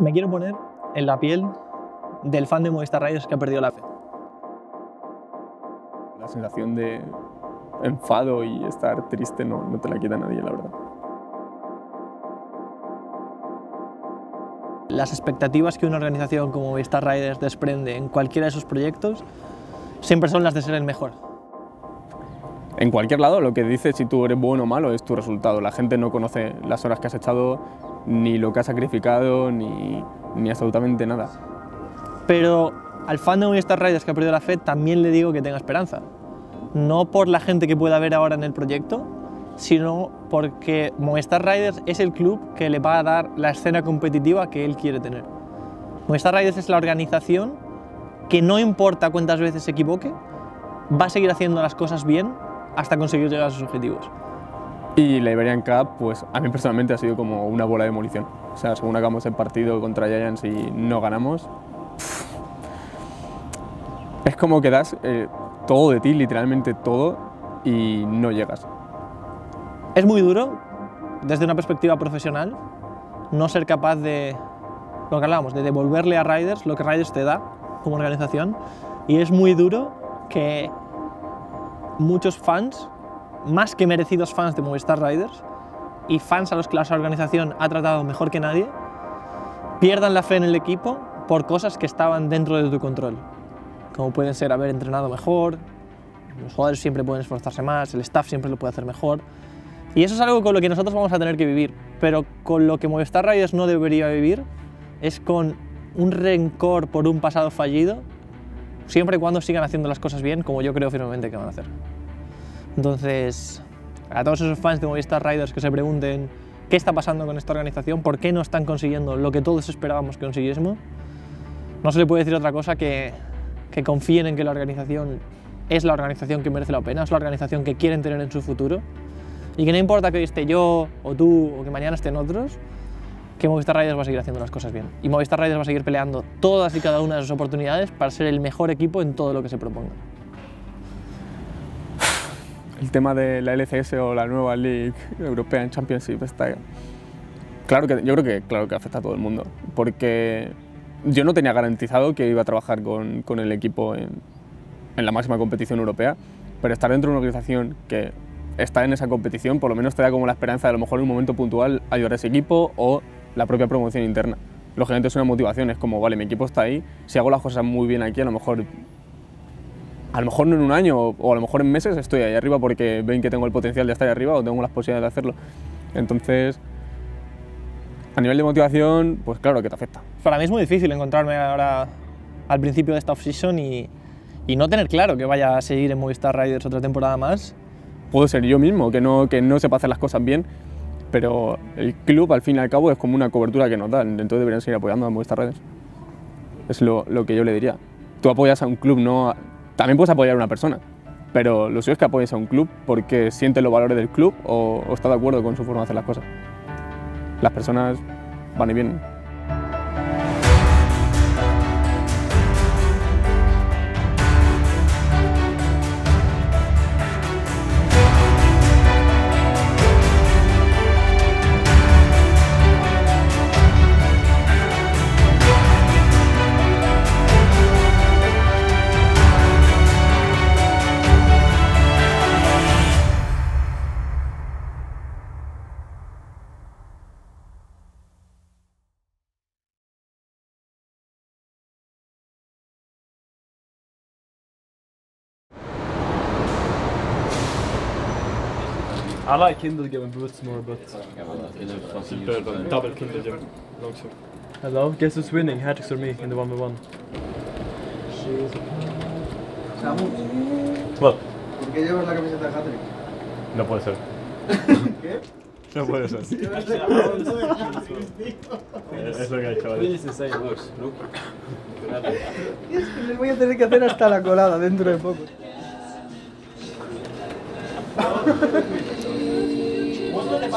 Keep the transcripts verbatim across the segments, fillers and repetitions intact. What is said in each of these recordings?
Me quiero poner en la piel del fan de Movistar Riders que ha perdido la fe. La sensación de enfado y estar triste no, no te la quita nadie, la verdad. Las expectativas que una organización como Movistar Riders desprende en cualquiera de sus proyectos siempre son las de ser el mejor. En cualquier lado, lo que dices si tú eres bueno o malo es tu resultado. La gente no conoce las horas que has echado, ni lo que has sacrificado, ni, ni absolutamente nada. Pero al fan de Movistar Riders que ha perdido la fe también le digo que tenga esperanza. No por la gente que pueda haber ahora en el proyecto, sino porque Movistar Riders es el club que le va a dar la escena competitiva que él quiere tener. Movistar Riders es la organización que no importa cuántas veces se equivoque, va a seguir haciendo las cosas bien hasta conseguir llegar a sus objetivos. Y la Iberian Cup, pues a mí personalmente ha sido como una bola de demolición. O sea, según acabamos el partido contra Giants y no ganamos, es como que das eh, todo de ti, literalmente todo, y no llegas. Es muy duro, desde una perspectiva profesional, no ser capaz de, lo que hablábamos, de devolverle a Riders lo que Riders te da como organización, y es muy duro que muchos fans, más que merecidos fans de Movistar Riders y fans a los que la organización ha tratado mejor que nadie, pierdan la fe en el equipo por cosas que estaban dentro de tu control, como pueden ser haber entrenado mejor, los jugadores siempre pueden esforzarse más, el staff siempre lo puede hacer mejor, y eso es algo con lo que nosotros vamos a tener que vivir, pero con lo que Movistar Riders no debería vivir es con un rencor por un pasado fallido, siempre y cuando sigan haciendo las cosas bien, como yo creo firmemente que van a hacer. Entonces, a todos esos fans de Movistar Riders que se pregunten qué está pasando con esta organización, por qué no están consiguiendo lo que todos esperábamos que consiguiésemos, no se le puede decir otra cosa que, que confíen en que la organización es la organización que merece la pena, es la organización que quieren tener en su futuro, y que no importa que hoy esté yo, o tú, o que mañana estén otros, que Movistar Riders va a seguir haciendo las cosas bien. Y Movistar Riders va a seguir peleando todas y cada una de sus oportunidades para ser el mejor equipo en todo lo que se proponga. El tema de la L C S o la nueva League Europea en Championship está... Claro que, yo creo que, claro que afecta a todo el mundo, porque yo no tenía garantizado que iba a trabajar con, con el equipo en, en la máxima competición europea, pero estar dentro de una organización que está en esa competición por lo menos te da como la esperanza de a lo mejor en un momento puntual ayudar a ese equipo o la propia promoción interna. Lógicamente es una motivación, es como, vale, mi equipo está ahí, si hago las cosas muy bien aquí a lo mejor... A lo mejor no en un año o a lo mejor en meses estoy ahí arriba porque ven que tengo el potencial de estar ahí arriba o tengo las posibilidades de hacerlo. Entonces, a nivel de motivación, pues claro que te afecta. Para mí es muy difícil encontrarme ahora al principio de esta off-season y, y no tener claro que vaya a seguir en Movistar Riders otra temporada más. Puedo ser yo mismo, que no, que no sepa hacer las cosas bien, pero el club al fin y al cabo es como una cobertura que nos dan, entonces deberían seguir apoyando a Movistar Riders. Es lo, lo que yo le diría. Tú apoyas a un club, no a... También puedes apoyar a una persona, pero lo suyo es que apoyes a un club porque sientes los valores del club o, o está de acuerdo con su forma de hacer las cosas. Las personas van y vienen. I like Kindle giving boots more, but super double Kindle giving long shot. Hello, guess who's winning, Hatrix or me in the one v one? Samux. Well. ¿Por qué llevas la camiseta de Hatrix? No puede ser. ¿Qué? No puede ser. Es lo que hay, chavales. Es que les voy a tener que hacer hasta la colada dentro de poco. I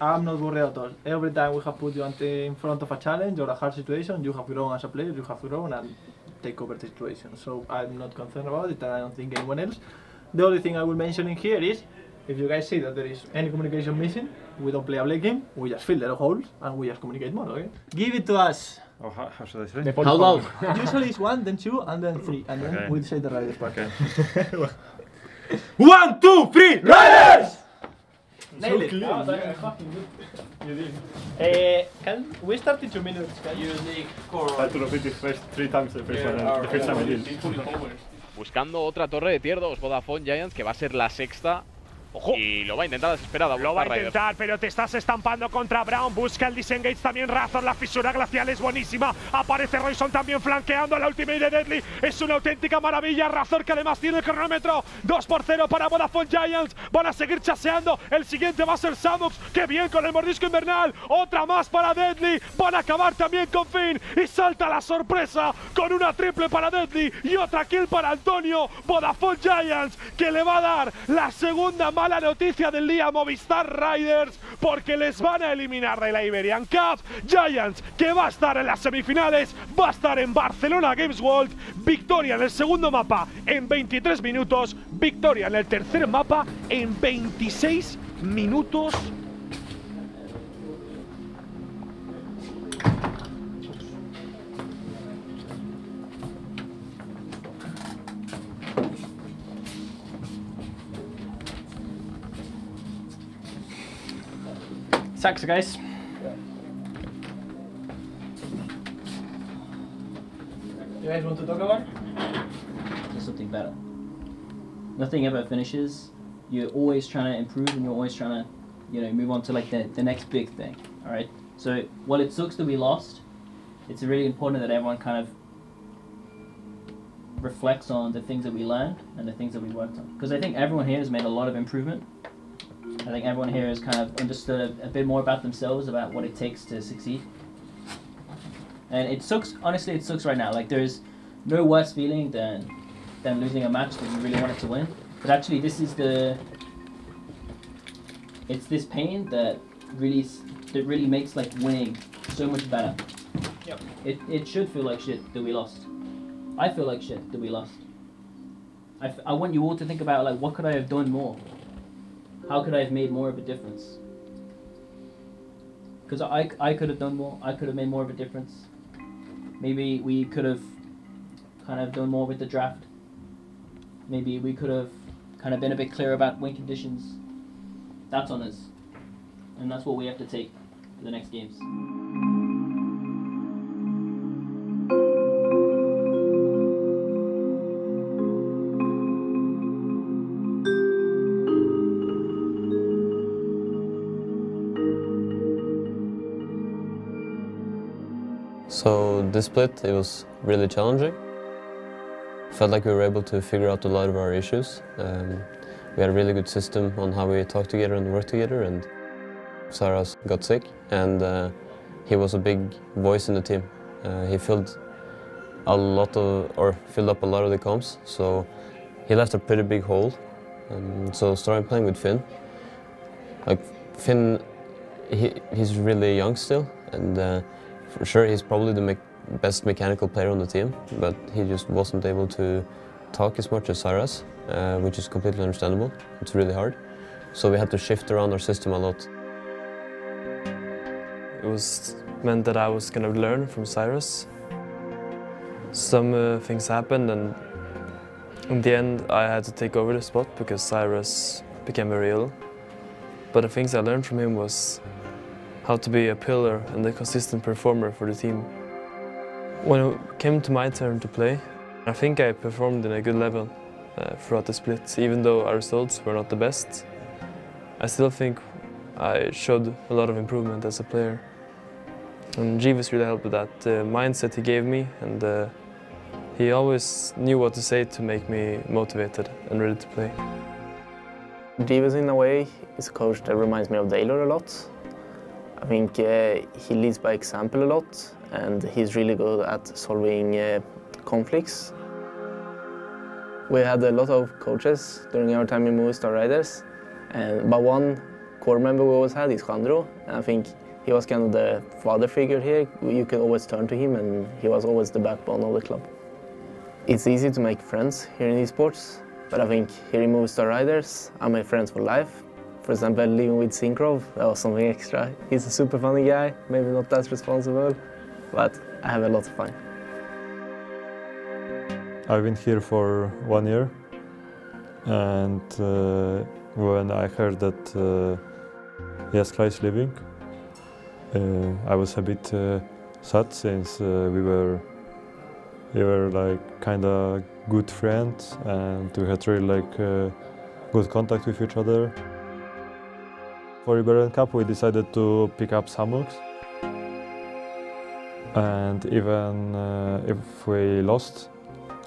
I'm not worried at all. Every time we have put you in front of a challenge or a hard situation, you have grown as a player, you have grown and take over the situation. So I'm not concerned about it, and I don't think anyone else. The only thing I will mention in here is, if you guys see that there is any communication missing, we don't play a blade game, we just fill the holes and we just communicate more, okay? Give it to us! Oh, how, how should I say? How loud? Usually it's one, then two, and then three, and then okay. We'll say the Riders part. Okay. One, two, three, Riders! Nailed it! Oh, fucking good. You did. Uh, can we start in two minutes? Can you dig core? I had to repeat it first, three times the first, yeah, one, our, the first time I did. Buscando otra torre de tier dos, Vodafone Giants, que va a ser la sexta. Ojo. Y lo va a intentar desesperada. Lo va a intentar, pero te estás estampando contra Brown. Busca el disengage también Razor. La fisura glacial es buenísima. Aparece Royson también flanqueando a la ultimate de Deadly. Es una auténtica maravilla. Razor, que además tiene el cronómetro. dos por cero para Vodafone Giants. Van a seguir chaseando. El siguiente va a ser Samux. ¡Qué bien con el mordisco invernal! Otra más para Deadly. Van a acabar también con Finn. Y salta la sorpresa con una triple para Deadly y otra kill para Antonio. Vodafone Giants, que le va a dar la segunda más la noticia del día Movistar Riders, porque les van a eliminar de la Iberian Cup. Giants, que va a estar en las semifinales, va a estar en Barcelona Games World. Victoria en el segundo mapa en veintitrés minutos, victoria en el tercer mapa en veintiséis minutos. Sucks, guys. You guys want to talk about? Just something better. Nothing ever finishes. You're always trying to improve, and you're always trying to, you know, move on to like the, the next big thing. All right. So while it sucks that we lost, it's really important that everyone kind of reflects on the things that we learned and the things that we worked on. Because I think everyone here has made a lot of improvement. I think everyone here has kind of understood a, a bit more about themselves, about what it takes to succeed. And it sucks, honestly it sucks right now. Like, there's no worse feeling than, than losing a match that you really wanted to win. But actually this is the, it's this pain that really, that really makes like winning so much better. Yep. It, it should feel like shit that we lost. I feel like shit that we lost. I, f I want you all to think about like, what could I have done more? How could I have made more of a difference? Because I, I could have done more, I could have made more of a difference. Maybe we could have kind of done more with the draft. Maybe we could have kind of been a bit clearer about win conditions. That's on us. And that's what we have to take for the next games. So this split, it was really challenging. Felt like we were able to figure out a lot of our issues. Um, we had a really good system on how we talk together and work together, and Sarah got sick, and uh, he was a big voice in the team. Uh, he filled a lot of, or filled up a lot of the comms, so he left a pretty big hole. Um, so started playing with Finn. Like Finn, he, he's really young still, and. Uh, For sure, he's probably the me best mechanical player on the team, but he just wasn't able to talk as much as Cyrus, uh, which is completely understandable. It's really hard. So we had to shift around our system a lot. It was meant that I was going to learn from Cyrus. Some uh, things happened, and in the end, I had to take over the spot because Cyrus became very ill. But the things I learned from him was how to be a pillar and a consistent performer for the team. When it came to my turn to play, I think I performed in a good level uh, throughout the split. Even though our results were not the best, I still think I showed a lot of improvement as a player. And Jeeves really helped with that, the mindset he gave me, and uh, he always knew what to say to make me motivated and ready to play. Jeeves, in a way, is a coach that reminds me of Daylor a lot. I think uh, he leads by example a lot, and he's really good at solving uh, conflicts. We had a lot of coaches during our time in Movistar Riders, and but one core member we always had is Jandro. And I think he was kind of the father figure here. You could always turn to him, and he was always the backbone of the club. It's easy to make friends here in esports, but I think here in Movistar Riders, I made friends for life. For example, living with Sinkrov, that was something extra. He's a super funny guy, maybe not that responsible, but I have a lot of fun. I've been here for one year, and uh, when I heard that uh, Jeskla is leaving, uh, I was a bit uh, sad, since uh, we were we were like kind of good friends, and we had really like uh, good contact with each other. For Iberian Cup, we decided to pick up Samux, and even uh, if we lost,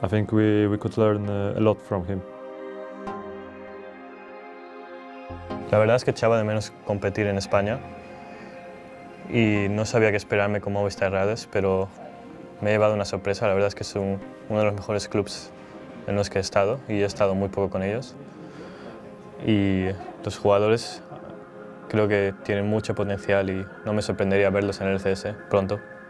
I think we, we could learn uh, a lot from him. La verdad es que echaba de menos competir en España y no sabía qué esperarme con Movistar Riders, pero me he llevado una sorpresa. La verdad es que es un, uno de los mejores clubs en los que he estado, y he estado muy poco con ellos. Y los jugadores creo que tienen mucho potencial y no me sorprendería verlos en el L C S pronto.